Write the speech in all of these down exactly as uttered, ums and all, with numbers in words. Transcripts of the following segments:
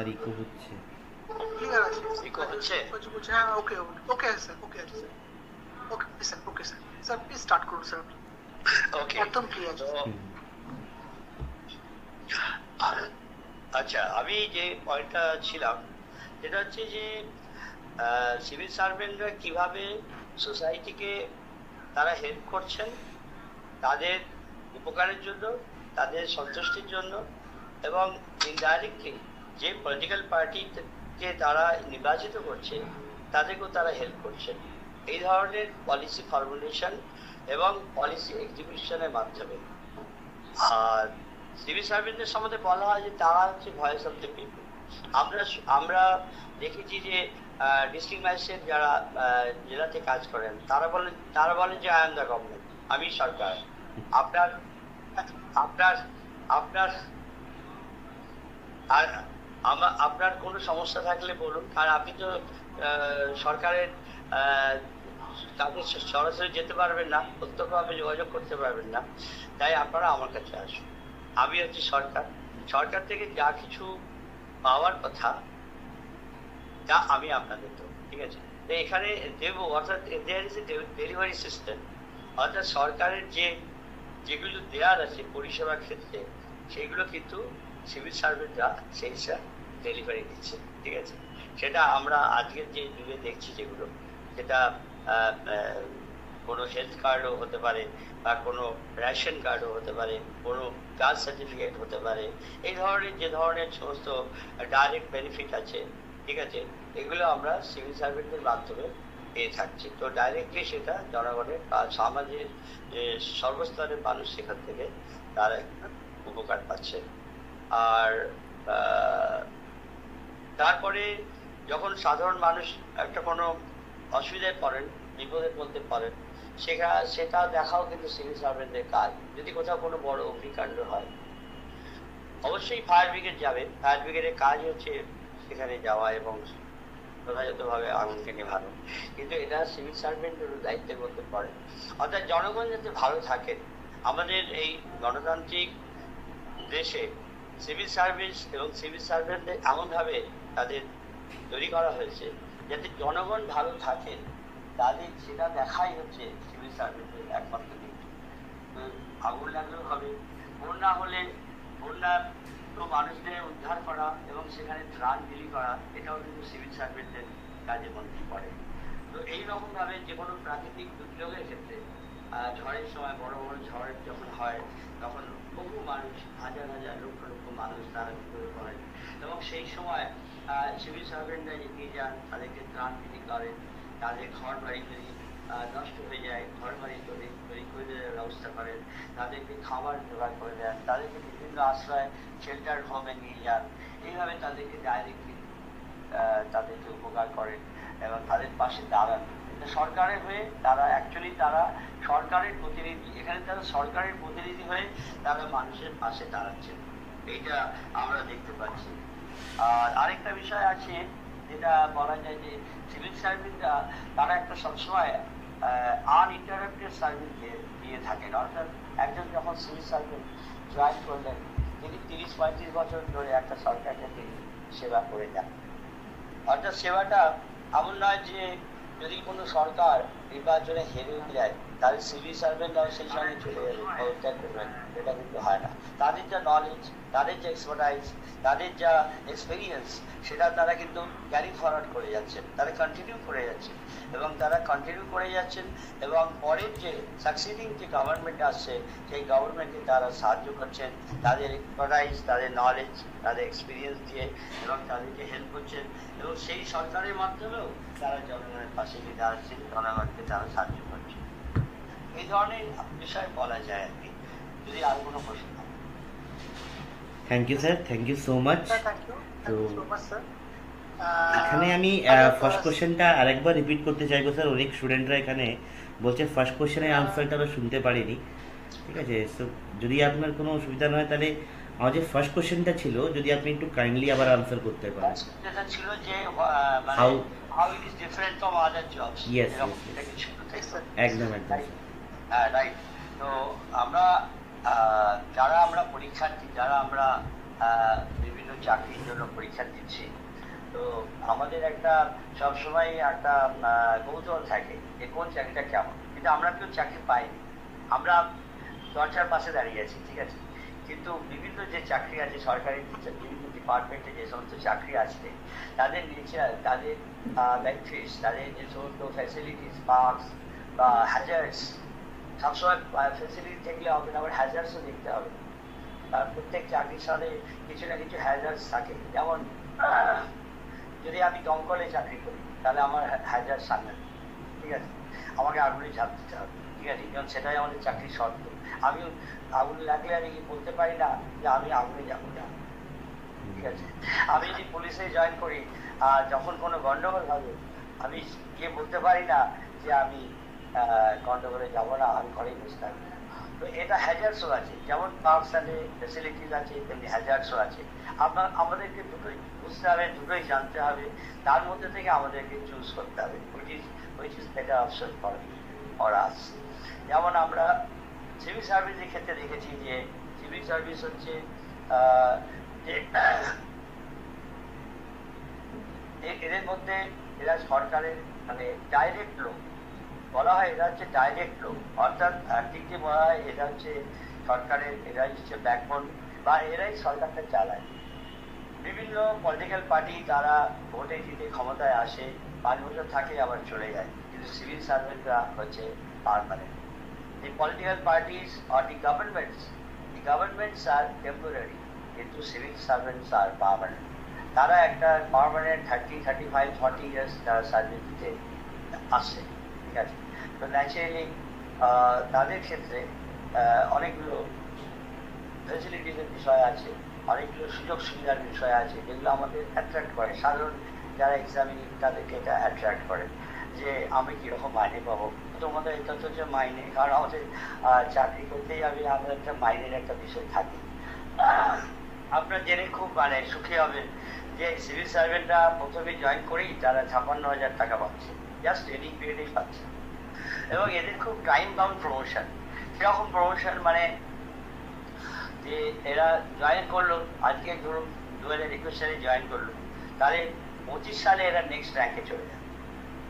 আর eco হচ্ছে clear আছে eco হচ্ছে कुछ कुछ है okay okay sir okay sir okay sir okay sir sir please start करो सर ओके एकदम क्लियर अच्छा আমি যে পয়েন্টটা ছিলাম যেটা হচ্ছে যে সিভিল সার্ভেন্টরা কিভাবে সোসাইটিকে তারা হেল্প করছেন তাদের উপকারের জন্য তাদের সন্তুষ্টির জন্য এবং ইনডাইরেক্টলি যে পলিটিক্যাল পার্টিকে তারা নির্বাচিত করছে তাদেরকেও তারা হেল্প করছে এই ধরনের পলিসি ফর্মুলেশন এবং পলিসি এক্সিকিউশনের মাধ্যমে। আর সিভিল সার্ভিসের সম্বন্ধে বলা হয় যে তারা হচ্ছে ভয়েস অফ দ্য পিপল। আমরা আমরা দেখেছি যে ডিস্ট্রিক্ট ম্যাজিস্ট্রেট যারা জেলাতে কাজ করেন তারা বলেন তারা বলেন যে আই এম দ্য গভর্নমেন্ট, আমি সরকার। আপনার আপনার আপনার আর আপনার কোনো সমস্যা থাকলে বলুন, কারণ আপনি তো সরকারের তাদের সরাসরি যেতে পারবেন না, প্রত্যক্ষভাবে যোগাযোগ করতে পারবেন না, তাই আপনারা আমার কাছে আসুন, আমি হচ্ছি সরকার, সরকার থেকে যা কিছু পাওয়ার কথা তা আমি আপনাদের দেবো, ঠিক আছে? তো এখানে দেবো, অর্থাৎ there is a delivery system, অর্থাৎ সরকারের যে যেগুলো দেওয়ার আছে পরিষেবার ক্ষেত্রে সেগুলো কিন্তু সিভিল সার্ভিসরা সেই হিসাবে ডেলিভারি দিচ্ছে, ঠিক আছে? সেটা আমরা আজকের যে যুগে দেখছি, যেগুলো সেটা কোনো হেলথ কার্ডও হতে পারে বা কোনো রেশন কার্ডও হতে পারে, কোনো কাস্ট সার্টিফিকেট হতে পারে, এই ধরনের যে ধরনের সমস্ত ডাইরেক্ট বেনিফিট আছে, ঠিক আছে, এগুলো আমরা সিভিল সার্ভিসের মাধ্যমে পেয়ে থাকছি। তো ডাইরেক্টলি সেটা জনগণের বা সমাজের যে সর্বস্তরের মানুষ সেখান থেকে তারা উপকার পাচ্ছে। আর তারপরে যখন সাধারণ মানুষ একটা কোনো অসুবিধায় পড়েন, বিপদে পড়তে পারেন, সেটা সেটা দেখাও কিন্তু সিভিল সার্ভেন্টদের কাজ। যদি কোথাও কোনো বড় অগ্নিকাণ্ড হয়, অবশ্যই ফায়ার ব্রিগেড যাবে, ফায়ার ব্রিগেডের কাজ হচ্ছে সেখানে যাওয়া এবং যথাযথভাবে আগুনকে নেভানো, কিন্তু এটা সিভিল সার্ভেন্টেরও দায়িত্বের মধ্যে পড়ে। অর্থাৎ জনগণ যাতে ভালো থাকেন, আমাদের এই গণতান্ত্রিক দেশে সিভিল সার্ভিস এবং সিভিল সার্ভেন্টদের এমনভাবে তাদের তৈরি করা হয়েছে যাতে জনগণ ভালো থাকেন, তাদের সেটা দেখাই হচ্ছে সিভিল সার্ভিসের একমাত্র দিক। আগুন লাগলেও হবে, বন্যা হলে বন্যা তো মানুষদের উদ্ধার করা এবং সেখানে ত্রাণ বিলি করা, এটাও কিন্তু সিভিল সার্ভিসের কাজের মধ্যে পড়ে। তো এইরকমভাবে যে কোনো প্রাকৃতিক দুর্যোগের ক্ষেত্রে, ঝড়ের সময় বড় বড় ঝড় যখন হয় তখন বহু মানুষ, হাজার হাজার লক্ষ লক্ষ মানুষ তারা বিপদে পড়েন এবং সেই সময় সিভিল সার্ভেন্টরা এগিয়ে যান, তাদেরকে ত্রাণ বিলি করেন, তাদের ঘর বাড়ি তৈরি নষ্ট হয়ে যায়, ঘর বাড়ি তৈরি তৈরি করে দেওয়ার ব্যবস্থা করেন, তাদেরকে খাবার জোগাড় করে দেন, তাদেরকে বিভিন্ন আশ্রয় শেল্টার হোমে নিয়ে যান, এইভাবে তাদেরকে ডাইরেক্টলি তাদেরকে উপকার করেন এবং তাদের পাশে দাঁড়ান। সরকারের হয়ে তারা অ্যাকচুয়ালি তারা সরকারের প্রতিনিধি, এখানে তারা সরকারের প্রতিনিধি হয়ে তারা মানুষের পাশে দাঁড়াচ্ছেন, এইটা আমরা দেখতে পাচ্ছি। আর আরেকটা বিষয় আছে যেটা বলা যায় যে সিভিল সার্ভিসরা তারা একটা সবসময় আনইন্টারাপ্টেড সার্ভিস দিয়ে থাকেন। অর্থাৎ একজন যখন সিভিল সার্ভিস জয়েন করলেন, তিনি তিরিশ পঁয়ত্রিশ বছর ধরে একটা সরকারকে তিনি সেবা করে যান। অর্থাৎ সেবাটা এমন নয় যে যদি কোনো সরকার নির্বাচনে হেরে যায় তাহলে সিভিল সার্ভেন্টরাও সেই সঙ্গে চলে যাবে, এটা কিন্তু হয় না। তাদের যা নলেজ, তাদের যে এক্সপার্টাইজ, তাদের যা এক্সপিরিয়েন্স, সেটা তারা কিন্তু ক্যারি ফরওয়ার্ড করে যাচ্ছেন, তারা কন্টিনিউ করে যাচ্ছেন এবং তারা কন্টিনিউ করে যাচ্ছেন এবং পরের যে সাকসিডিং যে গভর্নমেন্ট আসছে সেই গভর্নমেন্টকে তারা সাহায্য করছেন তাদের এক্সপার্টাইজ, তাদের নলেজ, তাদের এক্সপিরিয়েন্স দিয়ে এবং তাদেরকে হেল্প করছেন এবং সেই সরকারের মাধ্যমেও তারা জনগণের পাশে গিয়ে দাঁড়াচ্ছেন, জনগণকে তারা সাহায্য করছেন। এই ধরনের বিষয় বলা যায় আর কি। যদি আর কোনো প্রশ্ন। Thank you sir, thank you so much. তো এখানে আমি ফার্স্ট কোশ্চেনটা আরেকবার রিপিট করতে চাইবো স্যার, অনেক স্টুডেন্টরা এখানে বলছে ফার্স্ট কোশ্চেনের আনসারটা আমরা শুনতে পারিনি, ঠিক আছে? সো যদি আপনার কোনো অসুবিধা না হয় তাহলে আমার যে ফার্স্ট কোশ্চেনটা ছিল যদি আপনি একটু কাইন্ডলি আবার আনসার করতে পারেন। যেটা ছিল যে how how it is different from other jobs. Yes, একদম একদম রাইট। তো আমরা যারা আমরা পরীক্ষার্থী, যারা আমরা विभिन्न चाकरिर जोन्नो परीक्षा दिच्छे तो आमादेर एकटा सब समय एकटा कौतूहल थाके जे कोन चाकरिटा केमन किन्तु आमरा केउ चाकरि पाइनि आमरा दरजार पाशे दाঁড়িয়ে आछि ठीक आछे किन्तु विभिन्न जे चाकरि आछे सरकारी विभिन्न डिपार्टमेंटे जे समस्त चाकरि आछे तादेर नेचार तादेर बेनिफिट्स तादेर जे समस्त फैसिलिटीज पार्क्स बा हैजार्ड्स सब समय फैसिलिटी देखले हबे ना आबार हैजार्ड्सও देखते हबे प्रत्येक चाकरिर साथे किछु ना किछु हैजार्ड्स थाके जेमन যদি আমি দমকলে চাকরি করি তাহলে আমার হাজার সামনে ঠিক আছে আমাকে আগুনে ঝাঁপ দিতে হবে ঠিক আছে কারণ সেটাই আমাদের চাকরির শর্ত আমি আগুন লাগলে আমি কি বলতে পারি না যে আমি আগুনে যাব না ঠিক আছে আমি যদি পুলিশে জয়েন করি আর যখন কোনো গন্ডগোল হবে আমি কি বলতে পারি না যে আমি গন্ডগোলে যাব না আমি ঘরেই বসে থাকব তো এটা হ্যাজার্ডস আছে যেমন পার্কসালে ফ্যাসিলিটিজ আছে তেমনি হ্যাজার্ডস আছে আপনার আমাদেরকে দুটোই বুঝতে হবে দুটোই জানতে হবে তার মধ্যে থেকে আমাদেরকে চুজ করতে হবে which which is better option for or us যেমন আমরা সিভিল সার্ভিসের ক্ষেত্রে দেখেছি যে সিভিল সার্ভিস হচ্ছে এদের মধ্যে এরা সরকারের মানে ডাইরেক্ট লোক বলা হয় এরা হচ্ছে ডাইরেক্ট লোক অর্থাৎ ঠিক যে বলা হয় এরা হচ্ছে সরকারের এরাই হচ্ছে ব্যাকবোন বা এরাই সরকারটা চালায় বিভিন্ন পলিটিক্যাল পার্টি তারা ভোটে জিতে ক্ষমতায় আসে পাঁচ বছর থাকে আবার চলে যায় কিন্তু সিভিল সার্ভেন্টরা হচ্ছে permanent the political parties or the governments the governments R temporary কিন্তু সিভিল সার্ভেন্টস আর পার্মানেন্ট তারা একটা permanent thirty thirty five forty years তারা সার্ভিস দিতে আসে ঠিক আছে তো ন্যাচারালি তাদের ক্ষেত্রে অনেকগুলো ফেসিলিটিজের বিষয় আছে অনেকগুলো সুযোগ সুবিধার বিষয় আছে যেগুলো আমাদের অ্যাট্রাক্ট করে সাধারণ যারা এক্সামিনিং তাদেরকে এটা অ্যাট্রাক্ট করে যে আমি কীরকম মাইনে পাবো তোমাদের এটা তো যে মাইনে কারণ আমাদের চাকরি করতেই আমি আমাদের একটা মাইনের একটা বিষয় থাকে আপনারা জেনে খুব মানে সুখী হবেন যে সিভিল সার্ভেন্টরা প্রথমে জয়েন করেই তারা ছাপ্পান্ন হাজার টাকা পাচ্ছে জাস্ট ট্রেনিং পিরিয়ডেই পাচ্ছে এবং এদের খুব টাইম বাউন্ড প্রমোশন কীরকম প্রমোশন মানে যে এরা জয়েন করলো আজকে ধরুন দু হাজার একুশ সালে জয়েন করলো তাহলে পঁচিশ সালে এরা নেক্সট র্যাঙ্কে চলে যায়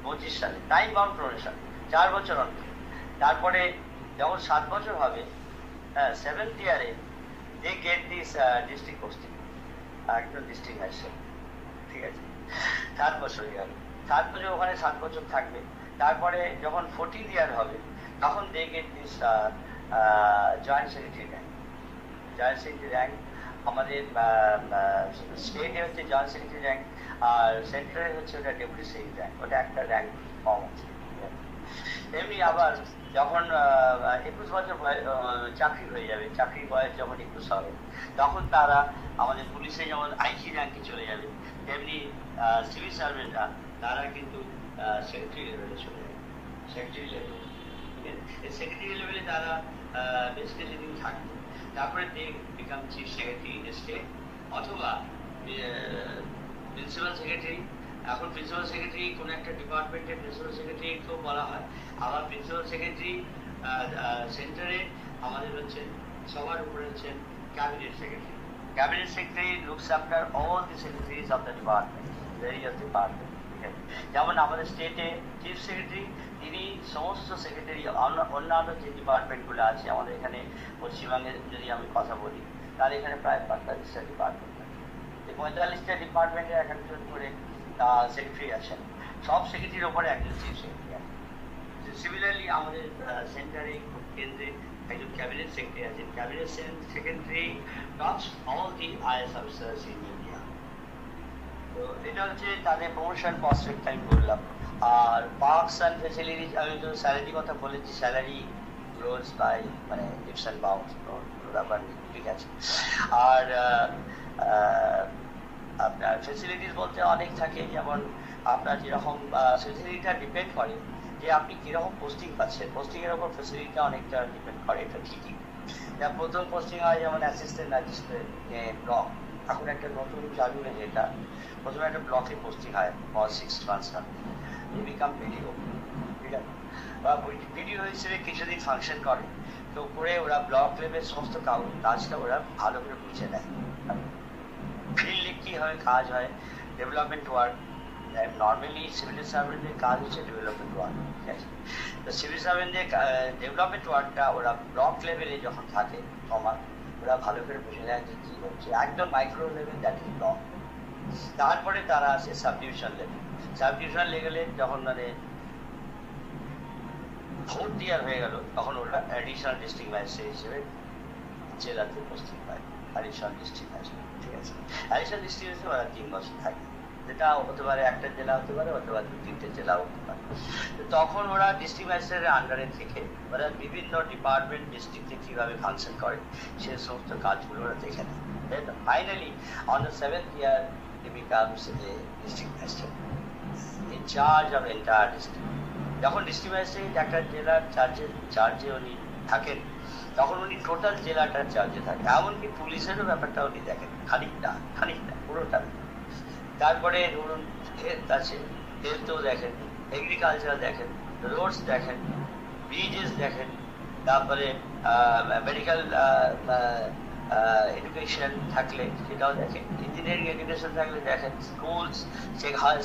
পঁচিশ সালে টাইম বাউন্ড প্রমোশন চার বছর অন্তর তারপরে যখন সাত বছর হবে হ্যাঁ সেভেন্থ ইয়ারে they get this district posting একদম ডিস্ট্রিক্ট আসছে ঠিক আছে সাত বছর ইয়ার সাত বছর ওখানে সাত বছর থাকবে তারপরে যখন ফোরটিন ইয়ার হবে তখন they get this joint secretary rank joint secretary rank আমাদের স্টেটে হচ্ছে জয়েন্ট সেক্রেটারি র্যাঙ্ক আর সেন্ট্রালে হচ্ছে ওটা ডেপুটি সেক্রেটারি র্যাঙ্ক ওটা একটা র্যাঙ্ক কম আছে এমনি আবার যখন একুশ বছর চাকরি হয়ে যাবে চাকরির বয়স যখন একুশ হবে তখন তারা আমাদের পুলিশে যেমন আইজি র্যাঙ্কে চলে যাবে তেমনি সিভিল সার্ভেন্টরা তারা কিন্তু সেক্রেটারি লেভেলে চলে যাবে সেক্রেটারি লেভেল এই সেক্রেটারি লেভেলে তারা বেশ কিছুদিন থাকবে তারপরে they become chief secretary in state অথবা প্রিন্সিপাল সেক্রেটারি এখন প্রিন্সিপাল সেক্রেটারি কোনো একটা ডিপার্টমেন্টের প্রিন্সিপাল সেক্রেটারিকেও বলা হয় আবার প্রিন্সিপাল সেক্রেটারি সেন্টারে আমাদের হচ্ছে সবার উপরে হচ্ছেন cabinet secretary cabinet secretary looks after all the secretaries of the department various department যেমন আমাদের স্টেটে চিফ সেক্রেটারি তিনি সমস্ত সেক্রেটারি অন্যান্য যে ডিপার্টমেন্টগুলো আছে আমাদের এখানে পশ্চিমবঙ্গে যদি আমি কথা বলি তাহলে এখানে প্রায় পঁয়তাল্লিশটা ডিপার্টমেন্ট এই পঁয়তাল্লিশটা ডিপার্টমেন্টের এক একজন করে সেক্রেটারি আছেন সব সেক্রেটারির ওপরে একজন চিফ সেক্রেটারি আছেন সিমিলারলি আমাদের সেন্টারে কেন্দ্রে একজন ক্যাবিনেট সেক্রেটারি আছেন cabinet secretary tops all the IAS officers in India তো এটা হচ্ছে তাদের প্রমোশন প্রসপেক্ট আমি বললাম আর পার্কস অ্যান্ড ফেসিলিটিজ আমি তো স্যালারির কথা বলেছি স্যালারি গ্রোজ বাই মানে ইফস অ্যান্ড বাউন্স ঠিক আছে আর আপনার ফেসিলিটিস বলতে অনেক থাকে যেমন আপনার যেরকম ফেসিলিটিটা ডিপেন্ড করে যে আপনি কীরকম পোস্টিং পাচ্ছেন পোস্টিংয়ের ওপর ফেসিলিটিটা অনেকটা ডিপেন্ড করে এটা ঠিকই প্রথম পোস্টিং হয় যেমন অ্যাসিস্ট্যান্ট ম্যাজিস্ট্রেট ব্লক এখন একটা নতুন চালু হয়েছে এটা প্রথমে একটা ব্লকে পোস্টিং হয় for six months become BDO ঠিক আছে বা ভিডিও হিসেবে কিছুদিন ফাংশন করে তো করে ওরা ব্লক লেভেল সমস্ত কাজ কাজটা ওরা ভালো করে বুঝে নেয় ফিল্ডে কি হয় কাজ হয় development work and normally civil সার্ভিসের কাজ হচ্ছে ডেভেলপমেন্ট ওয়ার্ক ঠিক আছে তো সিভিল সার্ভিসের ডেভেলপমেন্ট ওয়ার্কটা ওরা ব্লক লেভেলে যখন থাকে তখন ওরা ভালো করে বুঝে নেয় যে কি হচ্ছে একদম micro level that is block তারপরে তারা আসে sub division level sub division লেভেলে যখন মানে ভোট দেওয়ার হয়ে গেল তখন ওরা অ্যাডিশনাল ডিস্ট্রিক্ট ম্যাজিস্ট্রেট হিসেবে জেলাতে উপস্থিত হয় অ্যাডিশনাল ডিস্ট্রিক্ট ম্যাজিস্ট্রেট ঠিক আছে অ্যাডিশনাল ডিস্ট্রিক্ট হিসেবে ওরা তিন বছর থাকে যেটা হতে পারে একটা জেলা হতে পারে অথবা দু তিনটে জেলা হতে পারে তখন ওরা ডিস্ট্রিক্ট ম্যাজিস্ট্রেটের আন্ডারে থেকে ওরা বিভিন্ন ডিপার্টমেন্ট ডিস্ট্রিক্টে কীভাবে ফাংশন করে সে সমস্ত কাজগুলো ওরা দেখে নেয় then finally on the seventh year he becomes a district magistrate in charge of entire district যখন ডিস্ট্রিক্ট ম্যাজিস্ট্রেট একটা জেলার চার্জে চার্জে উনি থাকেন তখন উনি টোটাল জেলাটার চার্জে থাকেন এমনকি পুলিশেরও ব্যাপারটা উনি দেখেন খানিকটা খানিকটা পুরোটা তারপরে ধরুন হেলথ আছে হেলথও দেখেন এগ্রিকালচার দেখেন রোডস দেখেন ব্রিজেস দেখেন তারপরে মেডিকেল এডুকেশন থাকলে সেটাও দেখেন ইঞ্জিনিয়ারিং এডুকেশন থাকলে দেখেন schools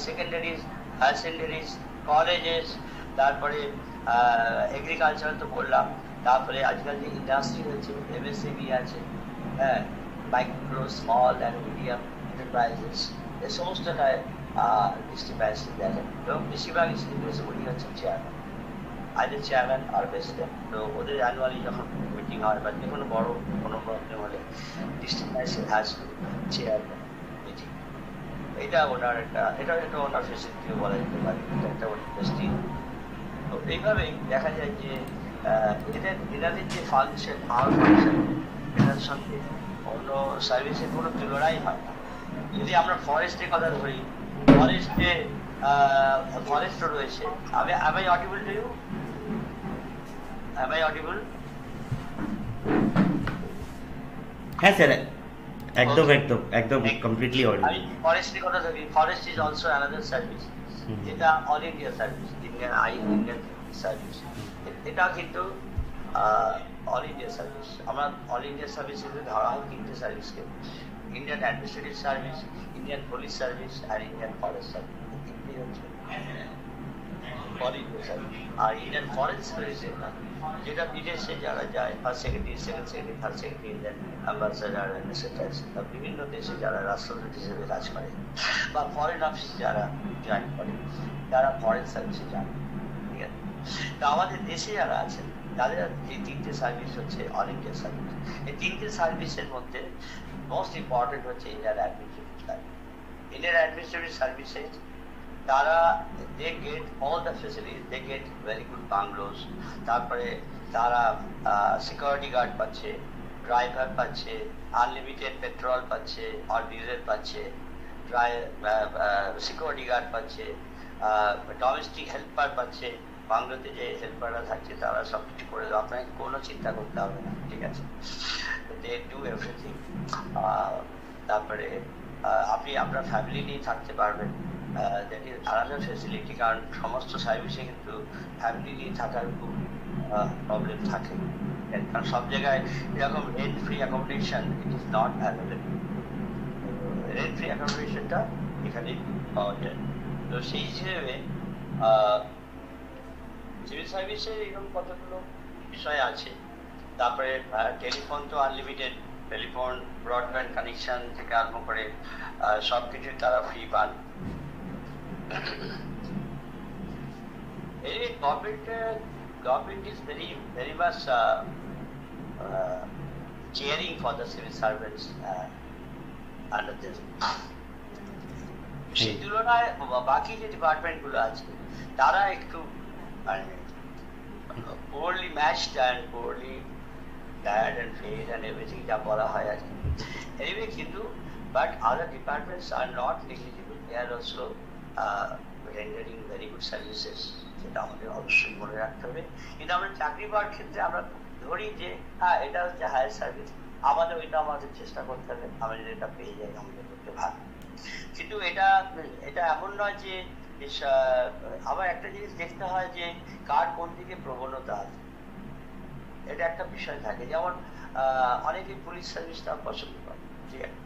secondaries higher secondaries colleges তারপরে এগ্রিকালচার তো বললাম তারপরে আজকাল যে ইন্ডাস্ট্রি হচ্ছে এমএসএমই আছে হ্যাঁ micro small and medium enterprises এই সমস্তটায় ডিস্ট্রিক্ট ম্যাজিস্ট্রেট দেখেন এবং বেশিরভাগ উনি হচ্ছেন চেয়ারম্যান আইদার চেয়ারম্যান আর প্রেসিডেন্ট তো ওদের অ্যানুয়ালি যখন মিটিং হয় বা যে কোনো বড়ো কোনো প্রবলেম হলে district magistrate has to chairman meeting এটা ওনার একটা এটা একটা ওনার ফেসিলিটিও বলা যেতে পারে এটা একটা ওনার ইন্ডাস্ট্রি তো এইভাবেই দেখা যায় যে এদের এনাদের যে ফাংশন আর ফাংশন এটার সঙ্গে অন্য সার্ভিসের কোনো তুলনাই হয় না যদি আমরা ফরেস্টের কথা ধরি ফরেস্টে ফরেস্ট রয়েছে আমি আমি audible to you Am I audible? Yes, sir. Ekdom, ekdom, ekdom, completely audible. I mean, forest is also forest is also another service. Mm-hmm. It's an all India service, Indian I Indian service. It's also uh, all India service. Our all India service is the whole Indian service. Indian administrative service, Indian police service, and Indian forest service. All India service. Our Indian forest service is not. যেটা বিদেশে যারা যায় first secretary second secretary third secretary then ambassador secretary বিভিন্ন দেশে যারা রাষ্ট্রদূত হিসেবে কাজ করে বা ফরেন অফিস যারা জয়েন করে তারা ফরেন সার্ভিসে যান ঠিক আছে তো আমাদের দেশে যারা আছেন তাদের এই তিনটে সার্ভিস হচ্ছে অল ইন্ডিয়া সার্ভিস এই তিনটে সার্ভিসের মধ্যে মোস্ট ইম্পর্টেন্ট হচ্ছে ইন্ডিয়ার অ্যাডমিনিস্ট্রেটিভ সার্ভিস ইন্ডিয়ার অ্যাডমিনিস্ট্রেটিভ সার্ভিসে Tara, they get all the facilities. They get very good bungalows. Tarpare, Tara uh, security guard pache, driver pache, unlimited petrol pache or diesel pache, driver uh, uh, security guard pache, uh, domestic helper pache. বাংলাতে যে হেল্পাররা থাকছে তারা সব কিছু করে দেবে আপনাকে কোনো চিন্তা করতে হবে না ঠিক আছে দে ডু এভরিথিং তারপরে আপনি আপনার ফ্যামিলি নিয়ে থাকতে পারবেন যেটি আলাদা ফেসিলিটি কারণ সমস্ত সার্ভিসে কিন্তু ফ্যামিলি নিয়ে থাকার খুব প্রবলেম থাকে কারণ সব জায়গায় এরকম rent free accommodation it is not available rent free অ্যাকোমোডেশনটা এখানে পাওয়া যায় তো সেই হিসেবে সিভিল সার্ভিসে এরকম কতগুলো বিষয় আছে তারপরে টেলিফোন তো আনলিমিটেড টেলিফোন ব্রডব্যান্ড কানেকশন থেকে আরম্ভ করে সব কিছু তারা ফ্রি পান Anyway, government, uh, government is very, very much uh, uh, cheering for the civil servants uh, under this. সেই তুলনায় বাকি যে ডিপার্টমেন্টগুলো আছে তারা একটু poorly matched and poorly tired and failed and everything যা বলা হয় আর কি anyway কিন্তু but other departments are not negligible they are also Uh, rendering very good services যেটা আমাদের অবশ্যই মনে রাখতে হবে কিন্তু আমরা চাকরি পাওয়ার ক্ষেত্রে আমরা ধরি যে হ্যাঁ এটা হচ্ছে হায়ার সার্ভিস আমাদের ওইটা আমাদের চেষ্টা করতে হবে আমরা যদি এটা পেয়ে যাই আমাদের করতে ভালো কিন্তু এটা এটা এমন নয় যে আবার একটা জিনিস দেখতে হয় যে কার কোন দিকে প্রবণতা আছে এটা একটা বিষয় থাকে যেমন অনেকে পুলিশ সার্ভিসটা পছন্দ করে ঠিক আছে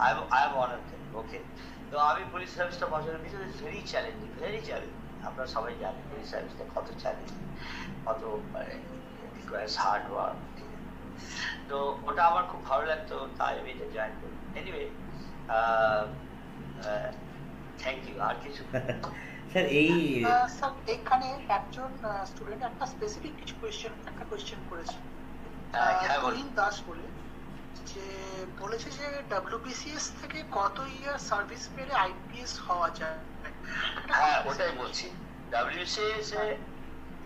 I am, I am one of them. Okay. So, I mean, police service opportunity is very challenging, very challenging. After some time, police service is very challenging. Also, it requires hard work. So, what I want to highlight is that I will join. Anyway, uh, uh, thank you. Arti Shukla. Sir, a. Sir, ekhane ekjon student ekta specific কিছু question, ekta question koreche. Karim Das bole. যে বলেছে যে WBCS থেকে কত year service পেলে IPS হওয়া যায়। হ্যাঁ, ওটাই বলছি। ডব্লিউবিসিএস এ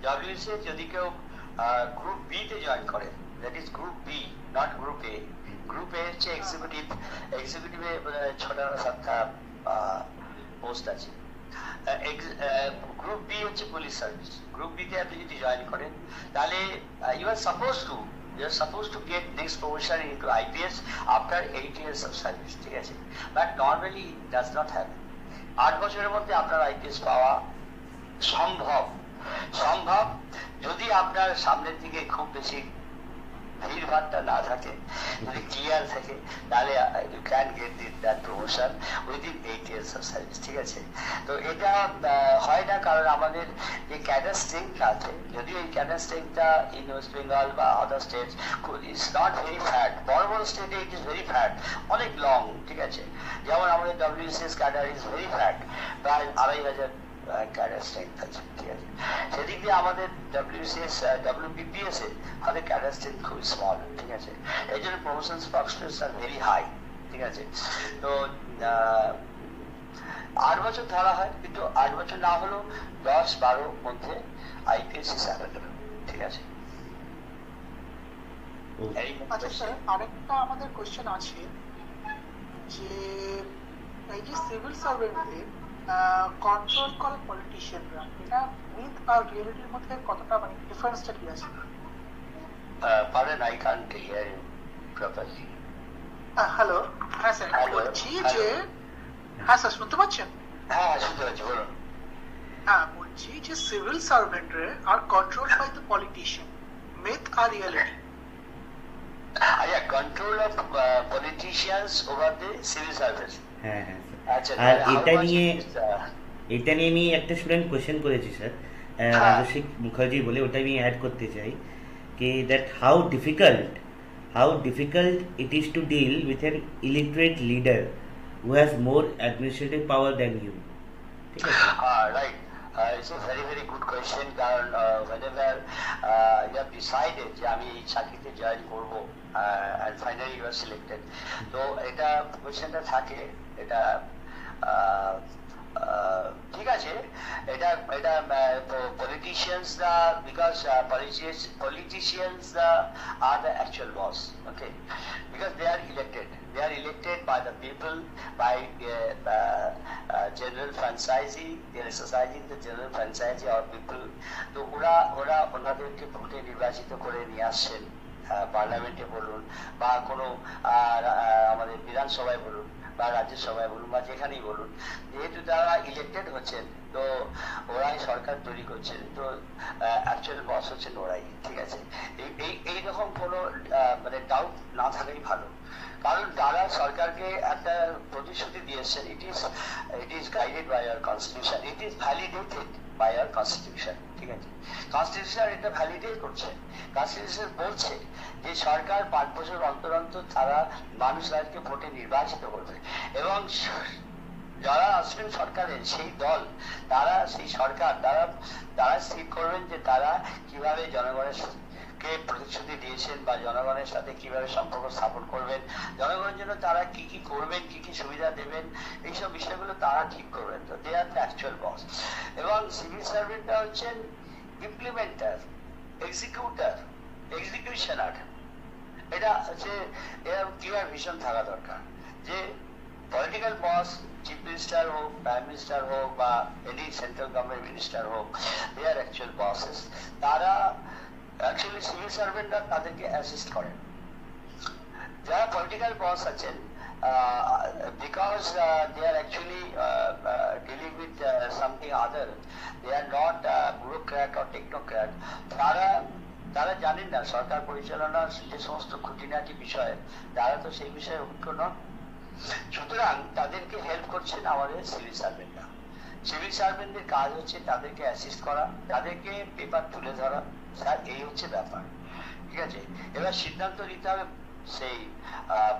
ডব্লিউবিসিএস যদি কেউ গ্রুপ বি তে জয়েন করে, that is group B, not group A. Group A হচ্ছে এক্সিকিউটিভ, এক্সিকিউটিভে ছটা সাতটা পোস্ট আছে। গ্রুপ বি হচ্ছে পুলিশ সার্ভিস। গ্রুপ বি তে আপনি যদি জয়েন করেন তাহলে you are suppose to You are supposed to get this promotion into I P S after eight years of service, but normally it does not happen. Eight বছরের মধ্যে আপনার I P S পাওয়া সম্ভব, সম্ভব যদি আপনার সামনের দিকে খুব বেশি ভিড়ভাট্টা না থাকে, যদি ক্লিয়ার থাকে, তাহলে you can get that promotion within eight years of service, ঠিক আছে? তো এটা হয় না কারণ আমাদের যে ক্যাডার স্ট্রেংথ আছে, যদিও এই ক্যাডার স্ট্রেংথটা ইন ওয়েস্ট বেঙ্গল বা other state is not very fat, বড় বড় স্টেটে ইট ইজ ভেরি ফ্যাট, অনেক লং, ঠিক আছে? যেমন আমাদের WBCS cadre is very fat, প্রায় আড়াই হাজার ক্যাডার স্ট্রেংথ আছে, ঠিক আছে? সেদিক দিয়ে আমাদের ডব্লিউবিসিএস ডব্লিউবিপিএস এ আমাদের ক্যাডার স্ট্রেংথ খুবই স্মল, ঠিক আছে? এই জন্য প্রমোশন পার্সেন্টেজ আর ভেরি হাই, ঠিক আছে? তো আট বছর ধরা হয়, কিন্তু আট বছর না হলেও দশ বারোর মধ্যে আইপিএস হিসাবে, ঠিক আছে? আচ্ছা স্যার, আরেকটা আমাদের কোয়েশ্চেন আছে যে এই যে সিভিল সার্ভেন্টদের কন্ট্রোল করে পলিটিশিয়ানরা, এটা মিথ আর রিয়েলিটির মধ্যে কতটা মানে ডিফারেন্সটা কি আছে? পারেন I can't hear you properly. Hello, হ্যাঁ স্যার বলছি যে, হ্যাঁ স্যার শুনতে পাচ্ছেন? হ্যাঁ শুনতে পাচ্ছি, বলুন। হ্যাঁ বলছি যে সিভিল সার্ভেন্টরা are control by the politician, myth আর রিয়েলিটি? আচ্ছা, control of politicians over the civil servants. হ্যাঁ হ্যাঁ। আর এটা নিয়ে এটা নিয়ে আমি একটা স্টুডেন্ট কোশ্চেন করেছি স্যার, রাজস্বিক মুখার্জি বলে, ওটা আমি অ্যাড করতে চাই কি that how difficult how difficult it is to deal with an illiterate leader who has more administrative power than you, ঠিক আছে? Right, it's a very very good question. কারণ হোয়েনেভার ইউ হ্যাভ ডিসাইডেড যে আমি এই চাকরিতে join করবো and finally you are selected, তো এটা কোয়েশ্চেনটা থাকে, এটা ঠিক আছে? এটা এটা পলিটিশিয়ানসরা, বিকজ পলিটিশিয়ানসরা are the actual boss, okay? Because they are elected, they are elected by the people, by general franchise, they are exercising the general franchise or people. তো ওরা ওরা ওনাদেরকে ভোটে নির্বাচিত করে নিয়ে আসছেন, পার্লামেন্টে বলুন বা কোনো আমাদের বিধানসভায় বলুন বা রাজ্যসভায় বলুন বা যেখানেই বলুন, যেহেতু তারা ইলেক্টেড হচ্ছেন তো ওরাই সরকার তৈরি করছেন, তো অ্যাকচুয়াল বস হচ্ছেন ওরাই, ঠিক আছে? এই এইরকম কোনো মানে ডাউট না থাকাই ভালো, কারণ তারা সরকারকে একটা প্রতিশ্রুতি দিয়েছেন। It is it is guided by our constitution, it is validated by our constitution, ঠিক আছে? কনস্টিটিউশন এটা ভ্যালিডেট করছে, কনস্টিটিউশন বলছে যে সরকার পাঁচ বছর অন্তর অন্তর তারা মানুষ রাজকে ভোটে নির্বাচিত করবে এবং যারা আসবেন সরকারের সেই দল, তারা সেই সরকার তারা তারা ঠিক করবেন যে তারা কিভাবে জনগণের প্রতিশ্রুতি দিয়েছেন বা জনগণের সাথে কিভাবে সম্পর্ক স্থাপন করবেন, জনগণের জন্য তারা কি কি করবেন, কি কি সুবিধা দেবেন, এইসব বিষয়গুলো তারা ঠিক করবেন। তো দে আর দ্য অ্যাকচুয়াল বস। এবং সিভিল সার্ভেন্টরা হচ্ছেন ইমপ্লিমেন্টার, এক্সিকিউটার, এক্সিকিউশনার। এটা হচ্ছে এরকম ক্লিয়ার ভিশন থাকা দরকার যে পলিটিক্যাল বস, চিফ মিনিস্টার হোক, প্রাইম মিনিস্টার হোক বা এনি সেন্ট্রাল গভর্নমেন্ট মিনিস্টার হোক, দে আর অ্যাকচুয়াল বসেস। তারা অ্যাকচুয়ালি সিভিল সার্ভেন্টরা তাদেরকে অ্যাসিস্ট করেন, যারা পলিটিক্যাল বস আছেন, because they are actually dealing with something other, they are not bureaucrat or technocrat. তারা তারা জানেন না সরকার পরিচালনার যে সমস্ত খুঁটিনাটি বিষয়, তারা তো সেই বিষয়ে অভিজ্ঞ নন, সুতরাং তাদেরকে হেল্প করছেন আমাদের সিভিল সার্ভেন্টরা। সিভিল সার্ভেন্টদের কাজ হচ্ছে তাদেরকে অ্যাসিস্ট করা, তাদেরকে পেপার তুলে ধরা, স্যার এই হচ্ছে ব্যাপার। ঠিক আছে, এবার সিদ্ধান্ত নিতে হবে সেই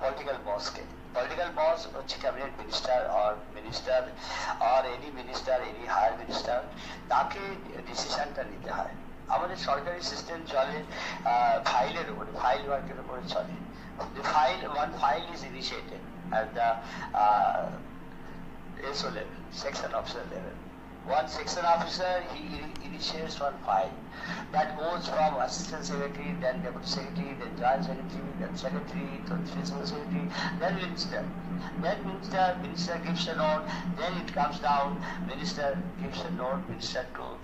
পলিটিক্যাল বসকে। पॉलिटिकल बॉस अच्छे कैबिनेट मिनिस्टर और मिनिस्टर और any minister any higher minister ताकि डिसीजन टा নিতে হয়। আমাদের সরকারি সিস্টেম চলে ফাইলের উপরে, ফাইল ওয়ার্কের উপরে চলে। The file one file is initiated at the uh, S O level, section officer level. One section officer he initiates one file that goes from assistant secretary, then deputy secretary, then joint secretary, then secretary to principal secretary, then minister. Then minister, minister gives a note. Then it comes down. Minister gives a note. Minister to uh,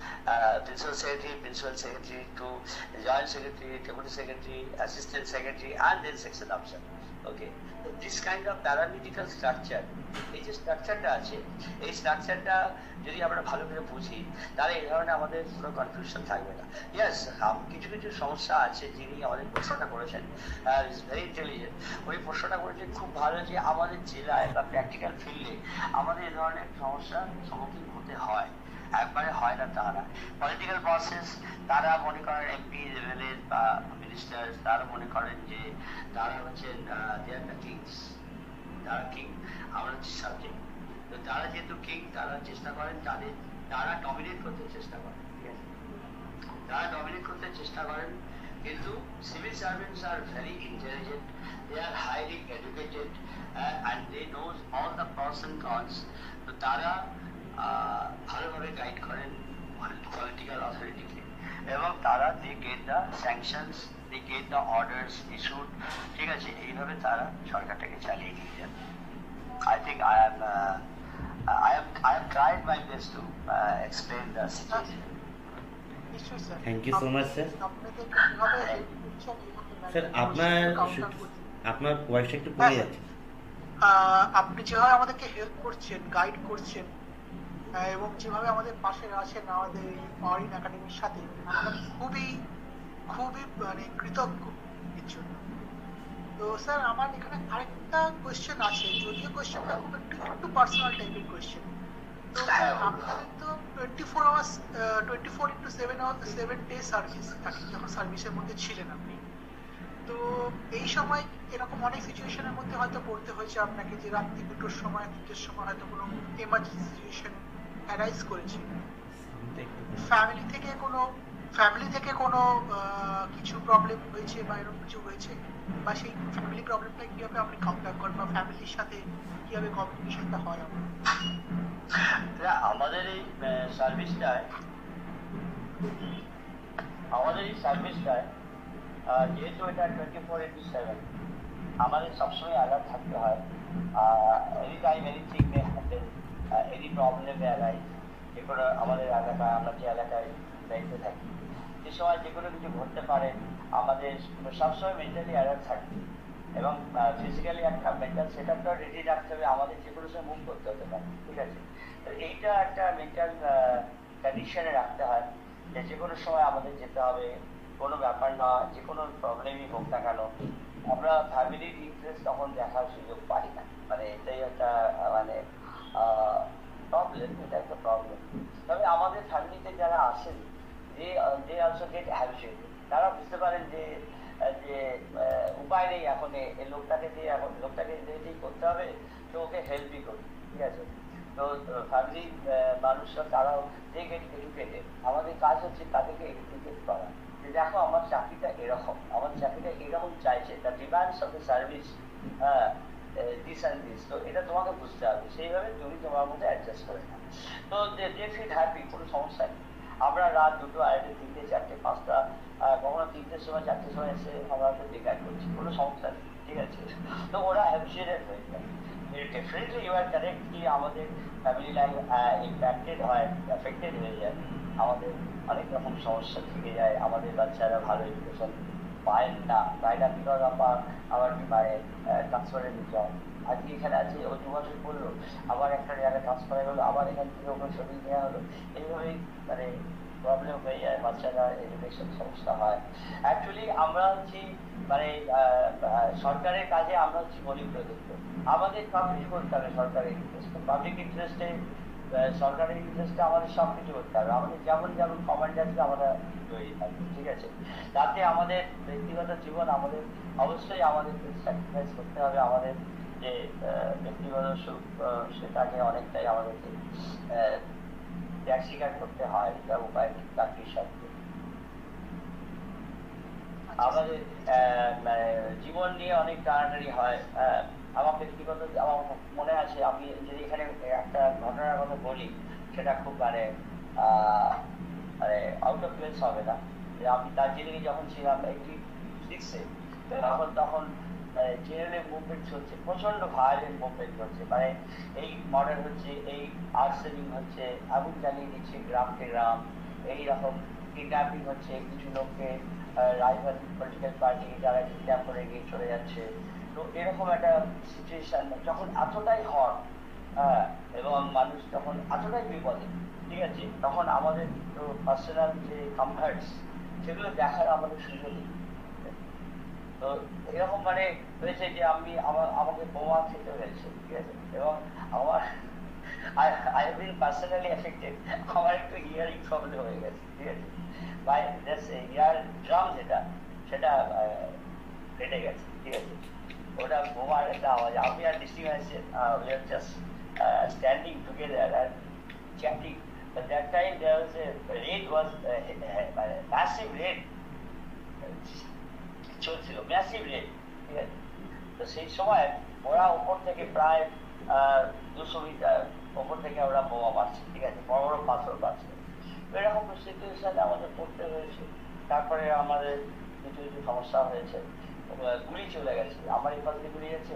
principal secretary, principal secretary to joint secretary, deputy secretary, assistant secretary, and then section officer. Okay. So this kind of parametrical structure. এই যে স্ট্রাকচারটা আছে, এই স্ট্রাকচারটা যদি আমরা ভালো করে বুঝি তাহলে এই ধরনের আমাদের কোনো কনফিউশন থাকবে না। ইয়েস, কিছু কিছু সমস্যা আছে। যিনি আমাদের প্রশ্নটা করেছেন ইজ ভেরি ইন্টেলিজেন্ট, ওই প্রশ্নটা করেছে খুব ভালো যে আমাদের জেলায় বা প্র্যাকটিক্যাল ফিল্ডে আমাদের এই ধরনের সমস্যার সম্মুখীন হতে হয়, একবারে হয় না তা না। পলিটিক্যাল প্রসেস তারা মনে করেন এমপি লেভেলের বা মিনিস্টার তারা মনে করেন যে তারা হচ্ছেন কিংস, তারা কিং, আমরা হচ্ছে সাবজেক্ট। তো তারা যেহেতু কিং তারা চেষ্টা করেন তাদের তারা ডমিনেট করতে চেষ্টা করেন, তারা ডমিনেট করতে চেষ্টা করেন। কিন্তু civil servants are very intelligent, they are highly educated and they knows all the pros and cons. তো তারা ভালোভাবে গাইড করেন পলিটিক্যাল অথরিটিকে এবং তারা they get the sanctions, they get the orders issued. ঠিক আছে, এইভাবে তারা সরকারটাকে চালিয়ে নিয়ে যান। I think I am uh, I am I am trying my best to uh, explain the situation. Thank you so much, sir. Sir, আপনার আপনার ভয়েসটা একটু কমে যাচ্ছে। আপনি যেভাবে আমাদেরকে হেল্প করছেন, গাইড করছেন এবং যেভাবে আমাদের পাশে আছেন আমাদের অরিন একাডেমির সাথে, আমরা খুবই খুবই মানে কৃতজ্ঞ এর জন্য। তো স্যার আমার এখানে আরেকটা কোয়েশ্চেন আছে, যদিও কোয়েশ্চেনটা খুব একটু একটু পার্সোনাল টাইপের কোয়েশ্চেন। তো আপনাদের তো twenty four hours twenty four into seven hours seven day service থাকে, যখন সার্ভিসের মধ্যে ছিলেন আপনি। তো এই সময় এরকম অনেক সিচুয়েশনের মধ্যে হয়তো পড়তে হয়েছে আপনাকে, যে রাত্রি দুটোর সময় দুটোর সময় হয়তো কোনো এমার্জেন্সি সিচুয়েশন অ্যারাইজ করেছে, ফ্যামিলি থেকে কোনো ফ্যামিলি থেকে কোনো কিছু প্রবলেম হয়েছে বা এরকম কিছু হয়েছে, বা সেই ফ্যামিলি প্রবলেমটা কিভাবে আপনি কাউন্টার করেন বা ফ্যামিলির সাথে কিভাবে কমিউনিকেশনটা হয়? আমাদের এই সার্ভিসটায় আমাদের এই সার্ভিসটায় যেহেতু এটা টোয়েন্টি ফোর ইন্টু সেভেন আমাদের সবসময় অ্যালার্ট থাকতে হয়। Any time anything may happen, any problem arise. এগুলো আমাদের এলাকায় আমরা যে এলাকায় দায়িত্ব থাকি সে সময় যে কোনো কিছু ঘটতে পারে, আমাদের সবসময় মেন্টালি অ্যালার্ট থাকবে এবং ফিজিক্যালি একটা মেন্টাল সেট আপটা রেডি রাখতে হবে। আমাদের যে কোনো সময় মুভ করতে হতে পারে। ঠিক আছে, তো এইটা একটা মেন্টাল কন্ডিশনে রাখতে হয় যে যে কোনো সময় আমাদের যেতে হবে, কোনো ব্যাপার না, যে কোনো প্রবলেমই হোক না কেন আমরা ফ্যামিলির ইন্টারেস্ট তখন দেখার সুযোগ পাই না। মানে এটাই একটা মানে প্রবলেম, এটা একটা প্রবলেম। তবে আমাদের ফ্যামিলিতে যারা আসেন যে যে অলসো গেট হ্যাবিচুয়েটেড, তারা বুঝতে পারেন যে যে উপায় নেই এখন এই লোকটাকে দিয়ে এখন লোকটাকে যেই করতে হবে, তো ওকে হেল্পই করি। ঠিক আছে, তো ফ্যামিলির মানুষরা তারাও যে গেট এডুকেটেড, আমাদের কাজ হচ্ছে তাদেরকে এডুকেট করা যে দেখো আমার চাকরিটা এরকম, আমার চাকরিটা এরকম চাইছে, the demands of the service this and this, তো এটা তোমাকে বুঝতে হবে, সেইভাবে তুমি তোমার মধ্যে অ্যাডজাস্ট করে না। তো দে ফিল হ্যাপি, কোনো সমস্যা নেই। আমরা রাত দুটো আড়াইটে তিনটে চারটে পাঁচটা কখনো তিনটের সময় চারটের সময় এসে আমরা একটা বেকার করছি, কোনো সমস্যা নেই। ঠিক আছে, তো ওরা অ্যাপসিডেন্ট হয়ে যায়। ডেফিনেটলি ইউ আর কারেক্ট কি আমাদের ফ্যামিলি লাইফ ইম্প্যাক্টেড হয়, এফেক্টেড হয়ে যায়, আমাদের অনেক রকম সমস্যা থেকে যায়, আমাদের বাচ্চারা ভালো এডুকেশন পায় না, বাইরে বিকজ আমার আবার মানে ট্রান্সফারের জব আজকে এখানে আছে, ও দু বছর করলো, আবার একটা জায়গায় ট্রান্সফার হলো, আবার এখান থেকে ওখানে শরীর নেওয়া হলো, এইভাবেই মানে প্রবলেম হয়ে যায়, বাচ্চারা এডুকেশন সমস্যা হয়। অ্যাকচুয়ালি আমরা হচ্ছি মানে সরকারের কাজে আমরা হচ্ছি বলি প্রযুক্ত, আমাদের সবকিছু করতে হবে সরকারের ইন্টারেস্টে, পাবলিক ইন্টারেস্টে, সরকারের ইন্টারেস্টে আমাদের সব কিছু করতে হবে। আমাদের যেমন যেমন কমান্ড আছে আমরা তৈরি থাকি, ঠিক আছে, তাতে আমাদের ব্যক্তিগত জীবন আমাদের অবশ্যই আমাদের স্যাক্রিফাইস করতে হবে, আমাদের যে ব্যক্তিগত সুখ সেটাকে অনেকটাই আমাদেরকে ত্যাগ স্বীকার করতে হয়। এটা উপায় চাকরির সাথে আমাদের জীবন নিয়ে অনেক টানাটানি হয়। আমার ব্যক্তিগত আমার মনে আছে, আমি যদি এখানে একটা ঘটনার কথা বলি সেটা খুব মানে মানে আউট অফ প্লেস হবে না, যে আমি দার্জিলিংয়ে যখন ছিলাম এইটি সিক্সে, তখন তখন জেনারেল মুভমেন্ট চলছে, প্রচন্ড ভায়োলেন্ট মুভমেন্ট চলছে, মানে এই মডার্ন হচ্ছে, এই আর্সেনিং হচ্ছে, আগুন জ্বালিয়ে দিচ্ছে গ্রামকে গ্রাম, এইরকম কিডন্যাপিং হচ্ছে, কিছু লোককে রাইভাল পলিটিক্যাল পার্টি যারা কিডন্যাপ করে নিয়ে চলে যাচ্ছে। তো এরকম একটা সিচুয়েশন যখন এতটাই হট এবং মানুষ যখন এতটাই বিপদে, ঠিক আছে, তখন আমাদের তো পার্সোনাল যে কমফর্টস সেগুলো দেখার আমাদের সুযোগ নেই। তো এরকম মানে হয়েছে যে আমি আমার আমাকে বোমা খেতে হয়েছে, ঠিক আছে, এবং আমার I have been personally affected, আমার একটু হিয়ারিং প্রবলেম হয়ে গেছে, ঠিক আছে, বাই ইয়ার ড্রাম যেটা সেটা কেটে গেছে, ঠিক আছে, ওটা বোমার একটা আওয়াজ। আমি আর distribution we are just uh, standing together and chatting, but that time there was a rain was uh, massive rain চলছিল, ম্যাসিভ রেট, ঠিক আছে। তো সেই সময় ওরা ওপর থেকে প্রায় দুশো মিটার ওপর থেকে ওরা বোমা পাচ্ছে, ঠিক আছে, বড় বড় পাথর পাচ্ছে। এরকম সিচুয়েশন আমাদের পড়তে হয়েছে। তারপরে আমাদের কিছু কিছু সমস্যা হয়েছে, গুলি চলে গেছে, আমার এই পাশে গুলি যাচ্ছে,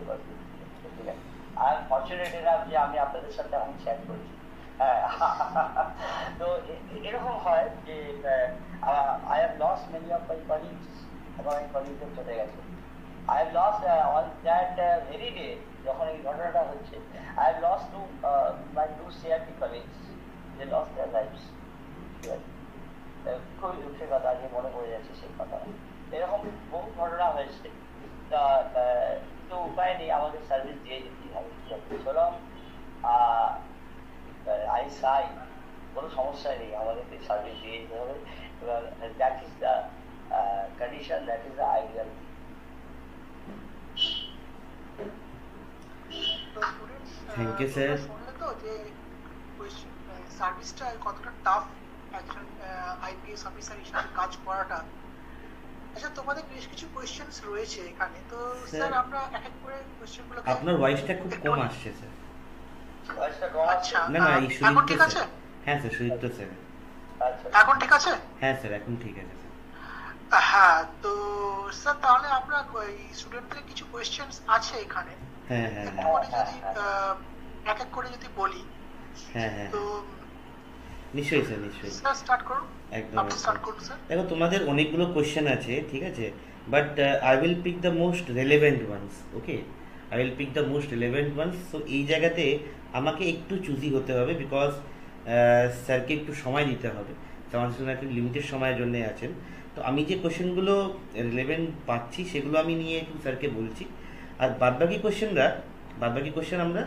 ঠিক আছে। আর ফর্চুনেট এরা যে আমি আপনাদের সাথে আমি চ্যাট করছি, হ্যাঁ। তো এরকম হয় যে I have lost many of my colleagues, এবং এই কলিগদের চলে গেছে। I have lost on that very day যখন এই ঘটনাটা হচ্ছে, I have lost two my two CRP colleagues, they lost their lives. খুবই দুঃখের কথা, আজকে মনে পড়ে যাচ্ছে সেই কথা। এরকম বহু ঘটনা হয়েছে, কিন্তু উপায় নেই, আমাদের সার্ভিস দিয়ে যেতে হবে। চলম আই সাই কোনো সমস্যা নেই, আমাদেরকে সার্ভিস দিয়ে যেতে হবে। এবার that is the Uh, condition, that is the ideal. Thank you sir. তো যে কোশ্চেন সার্ভিসটা কতটা টাফ একজন আইপিএস অফিসার হিসেবে কাজ করাটা। আচ্ছা, তোমাদের বেশ কিছু কোশ্চেনস রয়েছে এখানে, তো স্যার আমরা এক এক করে কোশ্চেনগুলো। আপনার ভয়েসটা খুব কম আসছে স্যার। ভয়েসটা কম আসছে না না, এখন ঠিক আছে? হ্যাঁ স্যার, সুদীপ্ত স্যার। আচ্ছা, এখন ঠিক আছে? হ্যাঁ স্যার, এখন ঠিক আছে। হ্যাঁ, তো স্যার তাহলে আমরা স্টুডেন্টদের কিছু কোয়েশ্চেনস আছে এখানে, হ্যাঁ হ্যাঁ, পরে যদি এক এক করে যদি বলি, হ্যাঁ হ্যাঁ, তো নিশ্চয়ই স্যার, নিশ্চয়ই স্যার, স্টার্ট করুন, একদম আপনি স্টার্ট করুন স্যার। দেখো তোমাদের অনেকগুলো কোয়েশ্চেন আছে, ঠিক আছে, but I will pick the most relevant ones, okay, I will pick the most relevant ones. So এই জায়গাতে আমাকে একটু চুজি হতে হবে, বিকজ স্যারকে একটু সময় দিতে হবে, আমাদের জন্য একটা লিমিটেড সময়ের জন্যে আছেন। তো আমি যে কোয়েশ্চেনগুলো রিলেভেন্ট পাচ্ছি সেগুলো আমি নিয়ে একটু স্যারকে বলছি, আর বাদবাকি কোয়েশ্চেনরা বাদবাকি কোয়েশ্চেন আমরা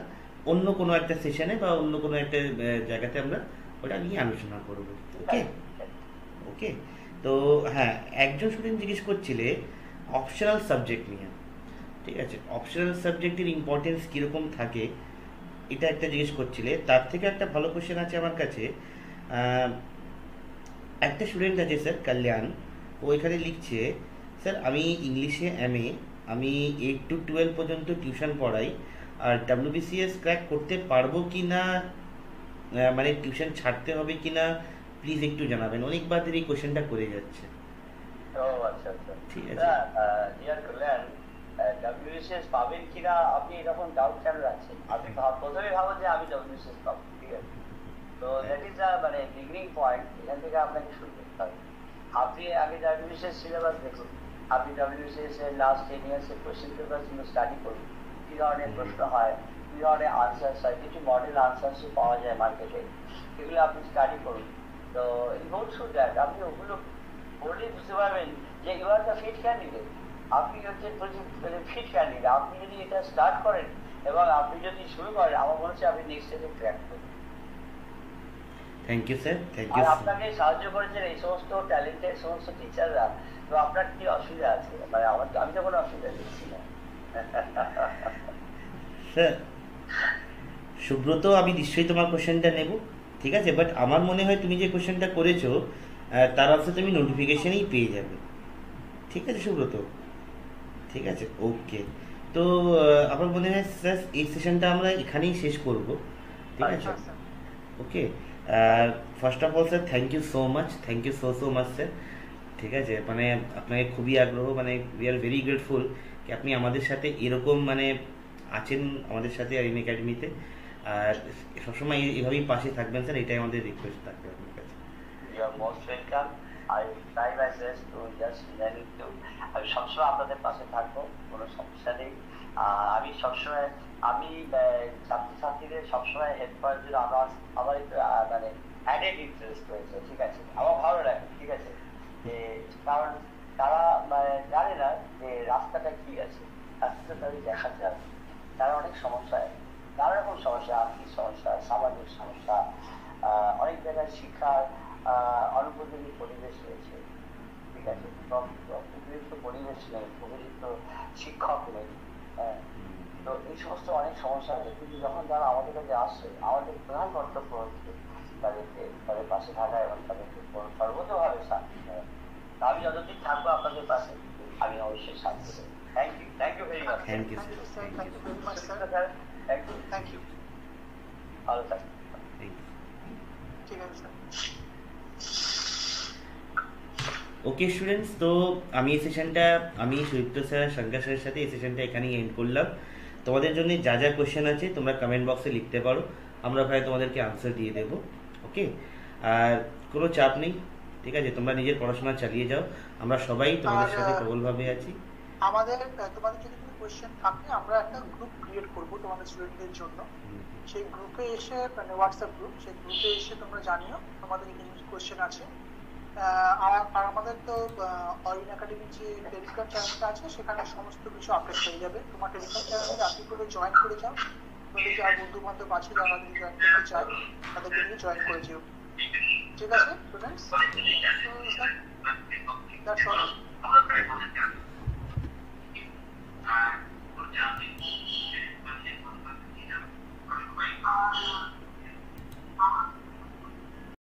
অন্য কোনো একটা সেশনে বা অন্য কোনো একটা জায়গাতে আমরা ওটা নিয়ে আলোচনা করব, ওকে ওকে। তো হ্যাঁ, একজন স্টুডেন্ট জিজ্ঞেস করছিলে অপশনাল সাবজেক্ট নিয়ে, ঠিক আছে, অপশনাল সাবজেক্টের ইম্পর্টেন্স কীরকম থাকে, এটা একটা জিজ্ঞেস করছিলে। তার থেকে একটা ভালো কোয়েশ্চেন আছে আমার কাছে। একটা স্টুডেন্ট আছে স্যার, কল্যাণ, ও এখানে লিখছে স্যার আমি ইংলিশে এম এ, আমি এইট টু টুয়েলভ পর্যন্ত টিউশন পড়াই, আর ডাব্লিউবিসিএস ক্র্যাক করতে পারবো কি না, মানে টিউশন ছাড়তে হবে কি না, প্লিজ একটু জানাবেন। অনেকবার ধরে এই কোয়েশ্চেনটা করে যাচ্ছে। ও আচ্ছা আচ্ছা, ঠিক আছে ডিয়ার কল্যাণ, ডাব্লিউবিসিএস পাবেন কি না আপনি এরকম ডাউট কেন রাখছেন? আপনি প্রথমে ভাবো যে আমি ডাব্লিউবিসিএস পাবো, ঠিক আছে, তো দ্যাট ইজ আ মানে বিগিনিং পয়েন্ট, এখান থেকে আপনাকে শুরু করতে হবে। আপনি আগে ডাব্লিউবিসিএস সিলেবাস দেখুন, আপনি ডাব্লিউবিসিএস এর লাস্ট টেন ইয়ার্সের কোয়েশ্চেন পেপারগুলো স্টাডি করুন, কী ধরনের প্রশ্ন হয়, কী ধরনের আনসার্স হয়, কিছু মডেল আনসার্সও পাওয়া যায় মার্কেটে, এগুলো আপনি স্টাডি করুন। তো ইভোট শুড দ্যাট আপনি ওগুলো বললেই বুঝতে পারবেন যে you are the fit candidate. আপনি হচ্ছে ফিট ক্যান্ডিডেট। আপনি যদি এটা স্টার্ট করেন এবং আপনি যদি শুরু করেন আমার মনে হচ্ছে আপনি নেক্সট স্টেজে ক্র্যাক করবেন। Thank you sir, thank you. আর আপনাকে সাহায্য করেছেন এই সমস্ত ট্যালেন্টেড সমস্ত টিচাররা, তো আপনার কি অসুবিধা আছে? মানে আমার আমি তো কোনো অসুবিধা দেখছি না স্যার। সুব্রত, আমি নিশ্চয়ই তোমার কোশ্চেনটা নেব, ঠিক আছে? বাট আমার মনে হয় তুমি যে কোশ্চেনটা করেছো তার অবশ্য তুমি নোটিফিকেশনই পেয়ে যাবে, ঠিক আছে সুব্রত? ঠিক আছে, ওকে। তো আমার মনে হয় স্যার এই সেশনটা আমরা এখানেই শেষ করব, ঠিক আছে? Okay, first of all sir thank you so much, thank you so so much sir, ঠিক আছে? মানে আপনাকে খুবই আগ্রহ, মানে উই আর ভেরি গ্রেটফুল কি আপনি আমাদের সাথে এরকম মানে আছেন আমাদের সাথে আরিন একাডেমিতে, আর সবসময় এইভাবেই পাশে থাকবেন স্যার, এটাই আমাদের রিকোয়েস্ট থাকবে আপনার কাছে। You are most welcome. I try my best to just relate to, আমি সবসময় আপনাদের পাশে থাকবো, কোনো সমস্যা নেই। আমি সবসময় আমি ছাত্রছাত্রীদের সবসময় হেল্প করার জন্য আমার আমার মানে অ্যাডেড ইন্টারেস্ট রয়েছে, ঠিক আছে? আমার ভালো লাগে, ঠিক আছে? যে কারণ তারা মানে জানে না যে রাস্তাটা কী আছে, রাস্তাটা তাদের দেখা যায়। তারা অনেক সমস্যায়, নানা রকম সমস্যা, আর্থিক সমস্যা, সামাজিক সমস্যা, অনেক জায়গায় শিক্ষার অনুপযোগী পরিবেশ রয়েছে, ঠিক আছে? উপযুক্ত পরিবেশ নেই, উপযুক্ত শিক্ষক নেই, হ্যাঁ। তো এই সমস্ত অনেক সমস্যা আছে, কিন্তু যখন তারা আমাদের কাছে আসে আমাদের প্রধান কর্তব্য হচ্ছে তাদেরকে তাদের পাশে থাকা এবং তাদেরকে সর্বতভাবে সাহায্য করা। আমি যতদিন থাকবো আপনাদের পাশে, আমি অবশ্যই সাহায্য করবো। Thank you, thank you very much, thank you sir, thank you very much sir, thank you, thank you. ভালো থাকবেন, ঠিক আছে স্যার। ওকে স্টুডেন্টস, তো আমি এই সেশনটা আমি সুদীপ্ত স্যার শঙ্কর স্যারের সাথে এই সেশনটা এখানেই এন্ড করলাম। তোমাদের জন্য যা যা কোয়েশ্চেন আছে তোমরা কমেন্ট বক্সে লিখতে পারো, আমরা ভাই তোমাদেরকে আনসার দিয়ে দেবো, ওকে? আর কোনো চাপ নেই, ঠিক আছে? তোমরা নিজের পড়াশোনা চালিয়ে যাও, আমরা সবাই তোমাদের সাথে প্রবলভাবে আছি। আমাদের তোমাদের যদি কোনো কোয়েশ্চেন থাকে আমরা একটা গ্রুপ ক্রিয়েট করব তোমাদের স্টুডেন্টদের জন্য, সেই গ্রুপে এসে মানে হোয়াটসঅ্যাপ গ্রুপ, সেই গ্রুপে এসে তোমরা জানিও তোমাদের কি কি কোয়েশ্চেন আছে। আর আমাদের তো অরিন একাডেমির যে টেলিগ্রাম চ্যানেলটা আছে সেখানে সমস্ত কিছু আপডেট হয়ে যাবে। তোমার টেলিগ্রাম চ্যানেলে আপনি করে জয়েন করে যাও, তোমাদের যে আর বন্ধু বান্ধব আছে যারা যদি জয়েন করতে চায় তাদেরকে নিয়ে জয়েন করে যেও, ঠিক আছে স্টুডেন্টস?